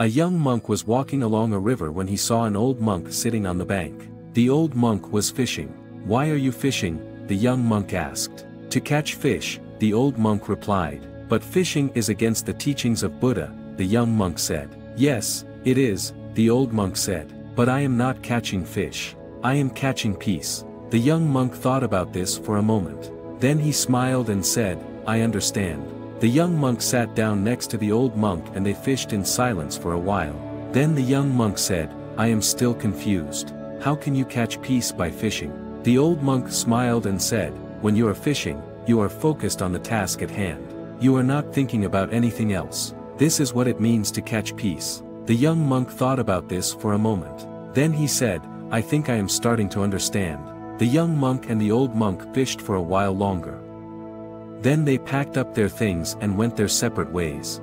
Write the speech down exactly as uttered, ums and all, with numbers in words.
A young monk was walking along a river when he saw an old monk sitting on the bank. The old monk was fishing. "Why are you fishing?" the young monk asked. "To catch fish," the old monk replied. "But fishing is against the teachings of Buddha," the young monk said. "Yes, it is," the old monk said. "But I am not catching fish. I am catching peace." The young monk thought about this for a moment. Then he smiled and said, "I understand." The young monk sat down next to the old monk and they fished in silence for a while. Then the young monk said, "I am still confused. How can you catch peace by fishing?" The old monk smiled and said, "When you are fishing, you are focused on the task at hand. You are not thinking about anything else. This is what it means to catch peace." The young monk thought about this for a moment. Then he said, "I think I am starting to understand." The young monk and the old monk fished for a while longer. Then they packed up their things and went their separate ways.